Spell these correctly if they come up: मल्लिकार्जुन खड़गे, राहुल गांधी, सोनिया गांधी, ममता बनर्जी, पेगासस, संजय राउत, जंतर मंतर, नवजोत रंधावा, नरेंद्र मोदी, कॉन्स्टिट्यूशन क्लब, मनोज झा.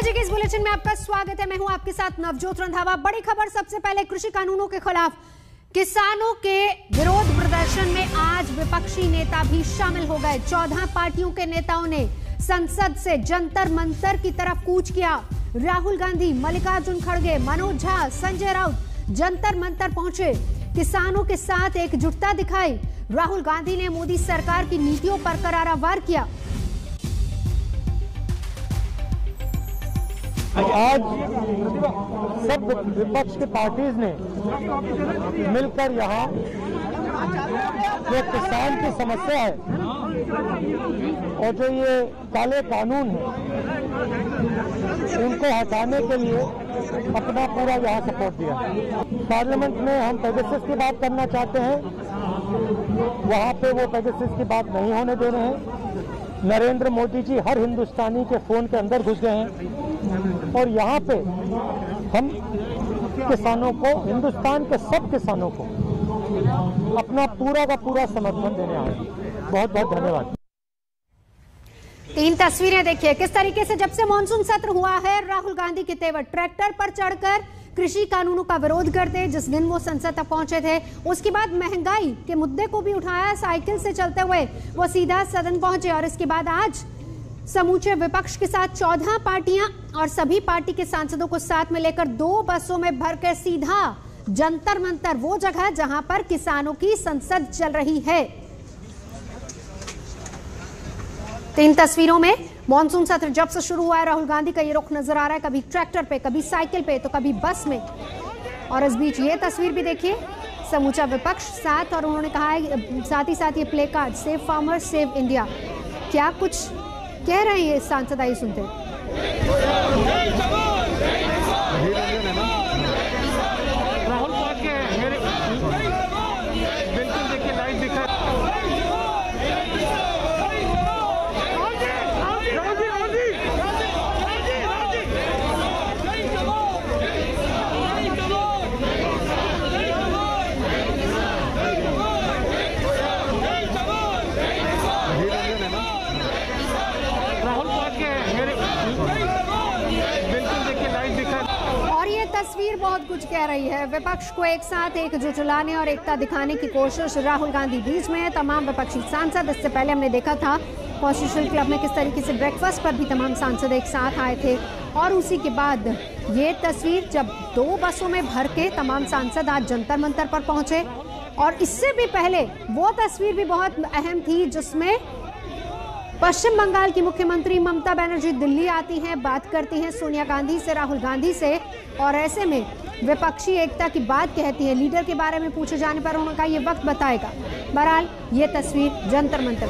बजे के इस बुलेटिन में आपका स्वागत है। मैं हूं आपके साथ नवजोत रंधावा। बड़ी खबर सबसे पहले कृषि कानूनों के खिलाफ किसानों के विरोध प्रदर्शन में आज विपक्षी नेता भी शामिल हो गए। 14 पार्टियों के नेताओं ने संसद से जंतर मंतर की तरफ कूच किया। राहुल गांधी, मल्लिकार्जुन खड़गे, मनोज झा, संजय राउत जंतर मंतर पहुंचे, किसानों के साथ एकजुटता दिखाई। राहुल गांधी ने मोदी सरकार की नीतियों पर करारा वार किया। आज सब विपक्ष की पार्टीज ने मिलकर यहाँ जो किसान की समस्या है और जो ये काले कानून है उनको हटाने के लिए अपना पूरा यहाँ सपोर्ट दिया। पार्लियामेंट में हम पेगासस की बात करना चाहते हैं, वहाँ पे वो पेगासस की बात नहीं होने दे रहे हैं। नरेंद्र मोदी जी हर हिंदुस्तानी के फोन के अंदर घुस गए हैं और यहाँ पे हम किसानों को, हिंदुस्तान के सब किसानों को अपना पूरा का पूरा समर्थन देने आए। बहुत बहुत धन्यवाद। तीन तस्वीरें देखिए किस तरीके से जब से मानसून सत्र हुआ है राहुल गांधी के तेवर। ट्रैक्टर पर चढ़कर कृषि कानूनों का विरोध करते, जिस दिन वो संसद तक पहुंचे थे उसके बाद महंगाई के मुद्दे को भी उठाया। साइकिल से चलते हुए वो सीधा सदन पहुंचे और इसके बाद आज समूचे विपक्ष के साथ 14 पार्टियां और सभी पार्टी के सांसदों को साथ में लेकर 2 बसों में भर के सीधा जंतर मंतर, वो जगह जहां पर किसानों की संसद चल रही है। 3 तस्वीरों में मॉनसून सत्र जब से शुरू हुआ है राहुल गांधी का ये रुख नजर आ रहा है, कभी ट्रैक्टर पे, कभी साइकिल पे तो कभी बस में। और इस बीच ये तस्वीर भी देखिए, समूचा विपक्ष साथ। और उन्होंने कहा है साथ ही साथ ये play card save farmers save India. क्या कुछ कह रहे हैं ये सांसद, आई सुनते। राहुल के मेरे बिल्कुल देखिए लाइट दिखा। तस्वीर बहुत कुछ कह रही है, विपक्ष को एक साथ एकजुट लाने और एकता दिखाने की कोशिश राहुल गांधी बीच में है। तमाम विपक्षी सांसद, इससे पहले हमने देखा था कॉन्स्टिट्यूशन क्लब में किस तरीके से ब्रेकफास्ट पर भी तमाम सांसद एक साथ आए थे। और उसी के बाद ये तस्वीर जब 2 बसों में भर के तमाम सांसद आज जंतर मंतर पर पहुंचे। और इससे भी पहले वो तस्वीर भी बहुत अहम थी जिसमें पश्चिम बंगाल की मुख्यमंत्री ममता बनर्जी दिल्ली आती हैं, बात करती हैं सोनिया गांधी से, राहुल गांधी से और ऐसे में विपक्षी एकता की बात कहती है। लीडर के बारे में पूछे जाने पर उन्होंने कहा ये वक्त बताएगा। बहरहाल ये तस्वीर जंतर मंतर